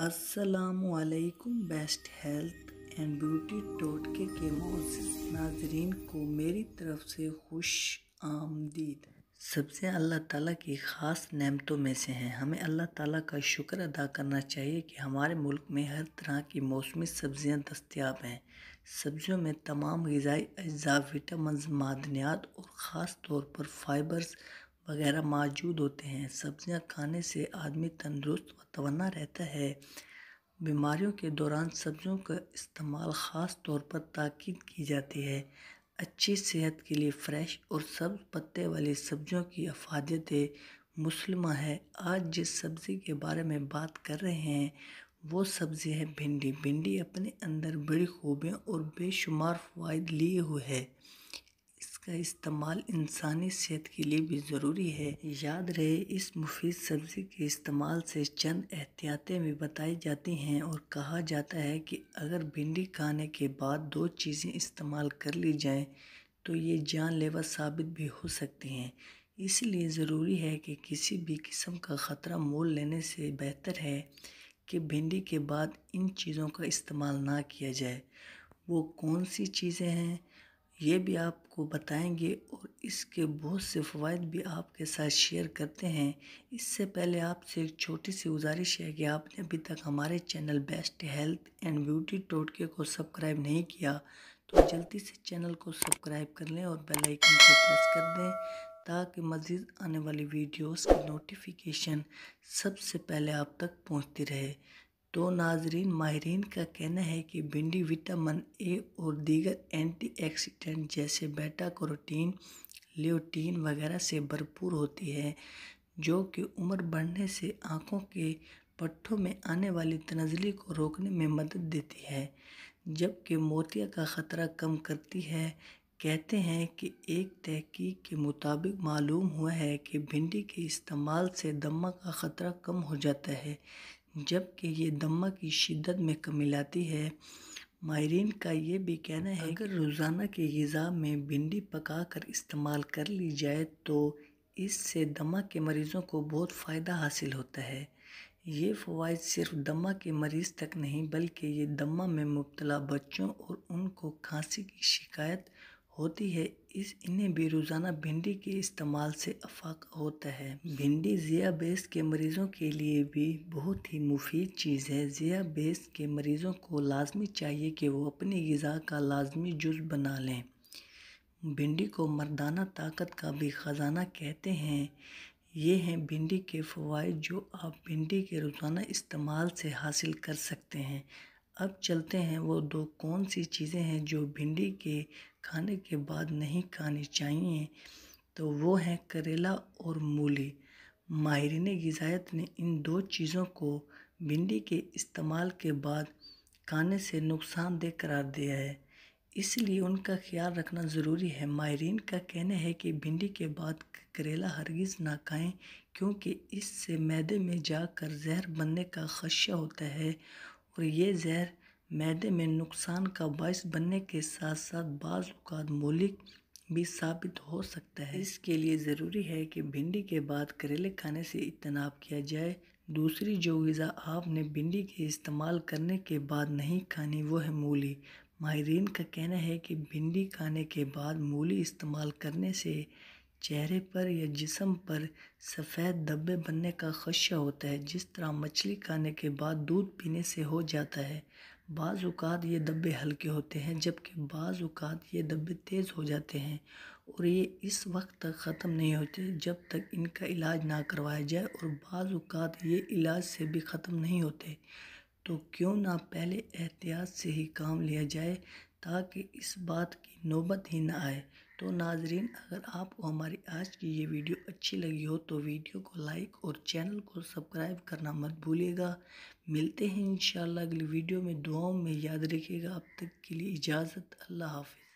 अस्सलामुअलैकुम। Best health and beauty टोटके के मौजूद नाजरीन को मेरी तरफ़ से खुश आमदीद। सबसे अल्लाह ताला की ख़ास नेमतों में से हैं, हमें अल्लाह ताला का शुक्र अदा करना चाहिए कि हमारे मुल्क में हर तरह की मौसमी सब्ज़ियां दस्तियाब हैं। सब्ज़ियों में तमाम ग़िज़ाई अज्जा, विटामिन्स, मादनियात और ख़ास तौर पर फाइबर्स वगैरह मौजूद होते हैं। सब्ज़ियां खाने से आदमी तंदुरुस्त व तवाना रहता है। बीमारियों के दौरान सब्ज़ियों का इस्तेमाल ख़ास तौर पर ताकीद की जाती है। अच्छी सेहत के लिए फ्रेश और सब्ज़ पत्ते वाली सब्ज़ियों की अफादियत मुस्लिमा है। आज जिस सब्ज़ी के बारे में बात कर रहे हैं वो सब्ज़ी है भिंडी। भिंडी अपने अंदर बड़ी खूबियाँ और बेशुमार फ़वाइद लिए हुए है। इसका इस्तेमाल इंसानी सेहत के लिए भी ज़रूरी है। याद रहे, इस मुफीद सब्ज़ी के इस्तेमाल से चंद एहतियातें भी बताई जाती हैं और कहा जाता है कि अगर भिंडी खाने के बाद दो चीज़ें इस्तेमाल कर ली जाएं तो ये जानलेवा साबित भी हो सकती हैं। इसलिए ज़रूरी है कि किसी भी किस्म का ख़तरा मोल लेने से बेहतर है कि भिंडी के बाद इन चीज़ों का इस्तेमाल ना किया जाए। वो कौन सी चीज़ें हैं ये भी आपको बताएंगे और इसके बहुत से फ़वाद भी आपके साथ शेयर करते हैं। इससे पहले आपसे एक छोटी सी गुजारिश है कि आपने अभी तक हमारे channel Best health and beauty टोटके को सब्सक्राइब नहीं किया तो जल्दी से चैनल को सब्सक्राइब कर लें और बेल आइकन को प्रेस कर दें ताकि मज़ीद आने वाली वीडियोस की नोटिफिकेशन सबसे पहले आप तक पहुँचती रहे। तो नाजरीन, माहिरीन का कहना है कि भिंडी विटामिन ए और दीगर एंटीऑक्सीडेंट जैसे बेटा कैरोटीन, लियोटीन वगैरह से भरपूर होती है, जो कि उम्र बढ़ने से आँखों के पट्ठों में आने वाली तनज़ली को रोकने में मदद देती है, जबकि मोतिया का ख़तरा कम करती है। कहते हैं कि एक तहकीक के मुताबिक मालूम हुआ है कि भिंडी के इस्तेमाल से दमा का ख़तरा कम हो जाता है, जबकि ये दमा की शिद्दत में कमी लाती है। माहिरीन का ये भी कहना है अगर रोज़ाना की ग़िज़ा में भिंडी पकाकर इस्तेमाल कर ली जाए तो इससे दमा के मरीज़ों को बहुत फ़ायदा हासिल होता है। ये फ़वाइद सिर्फ दमा के मरीज़ तक नहीं बल्कि ये दमा में मुब्तला बच्चों और उनको खांसी की शिकायत होती है इन्हें भी रोज़ाना भिंडी के इस्तेमाल से अफाका होता है। भिंडी ज़ियाबेस के मरीज़ों के लिए भी बहुत ही मुफीद चीज़ है। ज़ियाबेस के मरीज़ों को लाजमी चाहिए कि वो अपनी ग़िज़ा का लाजमी जुज़ बना लें। भिंडी को मर्दाना ताकत का भी ख़जाना कहते हैं। ये हैं भिंडी के फ़वाइद जो आप भिंडी के रोज़ाना इस्तेमाल से हासिल कर सकते हैं। अब चलते हैं वो दो कौन सी चीज़ें हैं जो भिंडी के खाने के बाद नहीं खानी चाहिए, तो वो हैं करेला और मूली। माहिरीन ग़िज़ायत ने इन दो चीज़ों को भिंडी के इस्तेमाल के बाद खाने से नुकसानदेह करार दिया है, इसलिए उनका ख्याल रखना ज़रूरी है। माहिरीन का कहना है कि भिंडी के बाद करेला हरगिज़ ना खाएं, क्योंकि इससे मैदे में जाकर जहर बनने का ख़दशा होता है और ये जहर मैदे में नुकसान का बायस बनने के साथ साथ बाज़ औक़ात मोलिक भी साबित हो सकता है। इसके लिए ज़रूरी है कि भिंडी के बाद करेले खाने से इज्तनाब किया जाए। दूसरी जो ग़िज़ा आपने भिंडी के इस्तेमाल करने के बाद नहीं खानी वो है मूली। माहिरीन का कहना है कि भिंडी खाने के बाद मूली इस्तेमाल करने से चेहरे पर या जिस्म पर सफ़ेद धब्बे बनने का ख़दशा होता है, जिस तरह मछली खाने के बाद दूध पीने से हो जाता है। बाज़ औक़ात ये धब्बे हल्के होते हैं जबकि बाज़ औक़ात ये धब्बे तेज़ हो जाते हैं और ये इस वक्त तक ख़त्म नहीं होते जब तक इनका इलाज ना करवाया जाए और बाज़ औक़ात ये इलाज से भी ख़त्म नहीं होते। तो क्यों ना पहले एहतियात से ही काम लिया जाए ताकि इस बात की नौबत ही ना आए। तो नाजरीन, अगर आपको हमारी आज की ये वीडियो अच्छी लगी हो तो वीडियो को लाइक और चैनल को सब्सक्राइब करना मत भूलिएगा। मिलते हैं इंशाल्लाह अगली वीडियो में। दुआओं में याद रखिएगा। अब तक के लिए इजाज़त। अल्लाह हाफ़िज़।